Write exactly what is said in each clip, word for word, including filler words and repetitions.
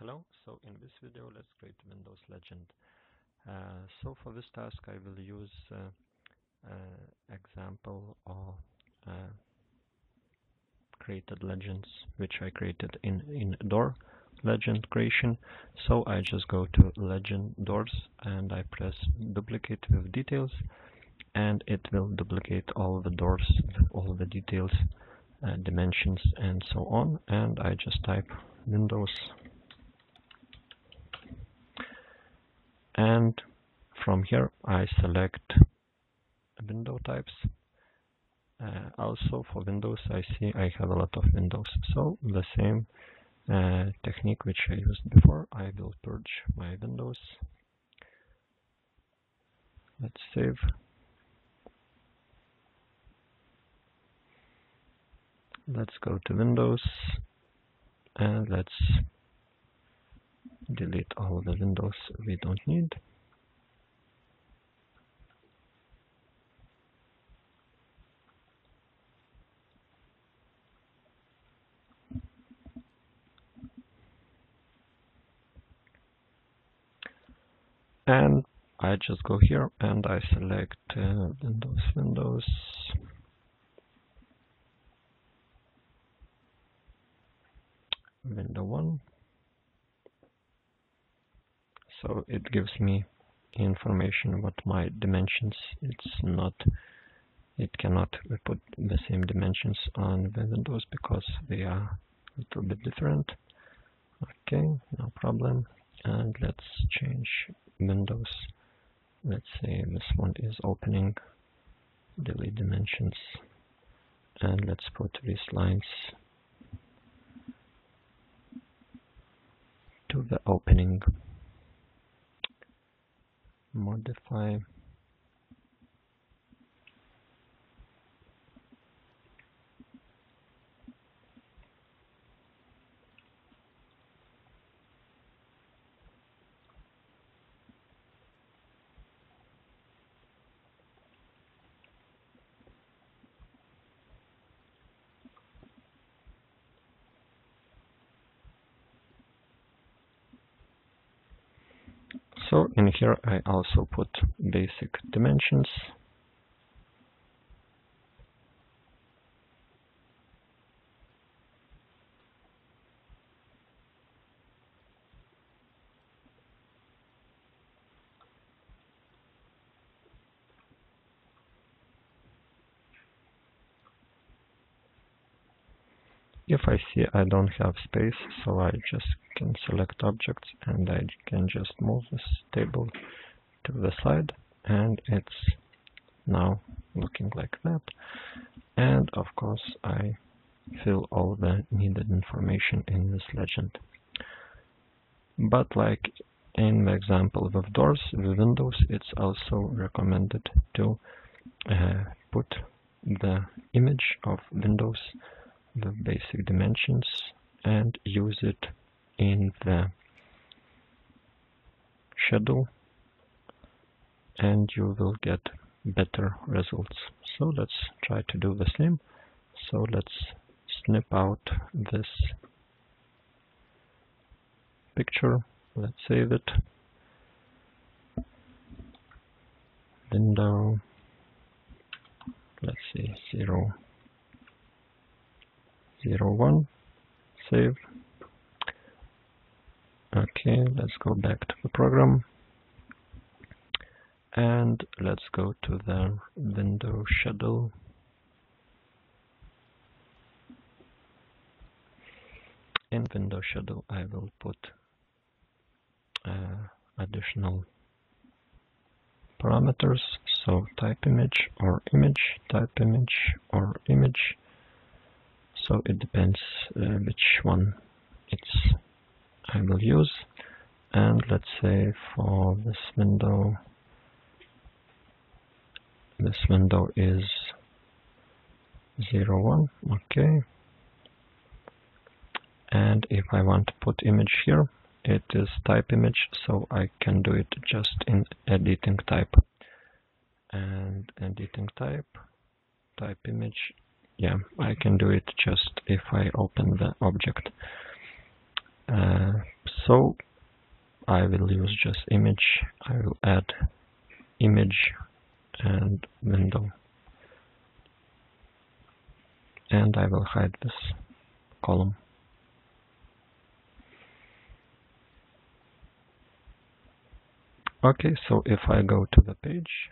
Hello, so in this video let's create Windows Legend. Uh, so for this task I will use uh, uh, example of uh, created legends which I created in, in door legend creation. So I just go to legend doors and I press duplicate with details, and it will duplicate all the doors with all the details, uh, dimensions and so on, and I just type Windows. And from here I select window types. Uh, also for windows I see I have a lot of windows, so the same uh, technique which I used before, I will purge my windows. Let's save. Let's go to windows and let's delete all the windows we don't need. And I just go here and I select uh, Windows, Windows. Window one. So it gives me information what my dimensions. It's not, it cannot put the same dimensions on the windows because they are a little bit different. Okay, no problem. And let's change windows. Let's say this one is opening. Delete dimensions. And let's put these lines to the opening. Modify, so in here I also put basic dimensions. If I see I don't have space, so I just can select objects and I can just move this table to the side, and it's now looking like that. And of course I fill all the needed information in this legend. But like in the example with doors, with windows, it's also recommended to uh, put the image of windows, the basic dimensions, and use it in the shadow, and you will get better results. So let's try to do the same. So let's snip out this picture. Let's save it. Window, let's see, zero. zero one, save. Okay, let's go back to the program and let's go to the window shadow. In window shadow I will put uh, additional parameters, so type image or image, type image or image. So it depends uh, which one it's I will use. And let's say for this window, this window is zero one, okay. And if I want to put image here, it is type image, so I can do it just in editing type. And editing type, type image. Yeah, I can do it just if I open the object. Uh, So I will use just image. I will add image and window, and I will hide this column. Okay, so if I go to the page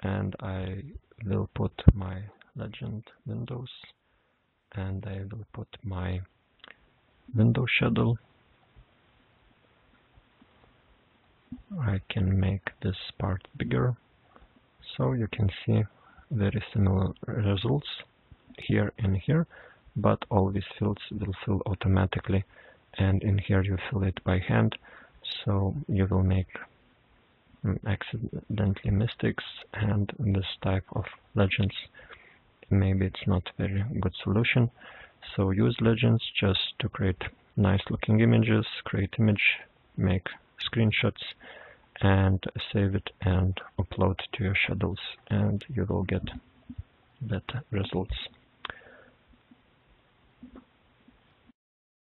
and I will put my legend windows, and I will put my window shadow. I can make this part bigger, so you can see very similar results here and here, but all these fields will fill automatically, and in here you fill it by hand, so you will make accidentally mistakes, and this type of legends, maybe it's not very good solution. So use legends just to create nice looking images, create image, make screenshots and save it and upload to your shadows, and you will get better results.